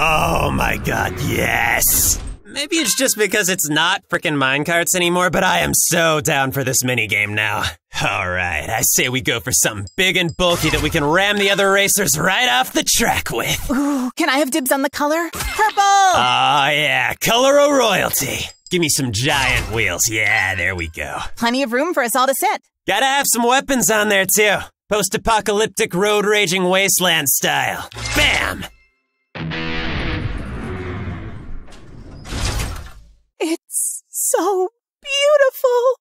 Oh my god, yes! Maybe it's just because it's not frickin' minecarts anymore, but I am so down for this minigame now. Alright, I say we go for something big and bulky that we can ram the other racers right off the track with. Ooh, can I have dibs on the color? Purple! Oh yeah, color of royalty. Give me some giant wheels. Yeah, there we go. Plenty of room for us all to sit. Gotta have some weapons on there too. Post-apocalyptic road-raging wasteland style. Bam! It's so beautiful.